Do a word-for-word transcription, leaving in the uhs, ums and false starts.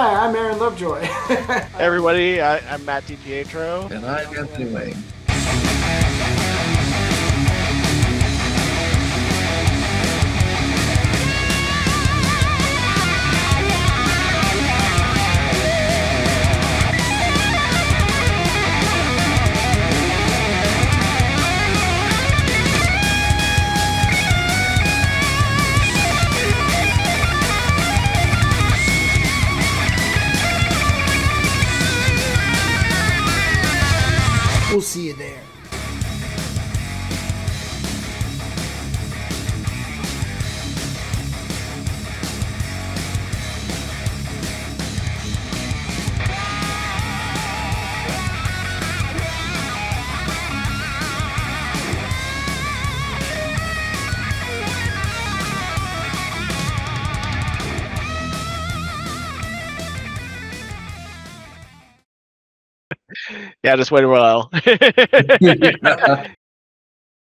Hi, I'm Aaron Lovejoy. Everybody, I, I'm Matt DiPietro. And I'm Anthony Wang. We'll see you there. Yeah, just wait a while.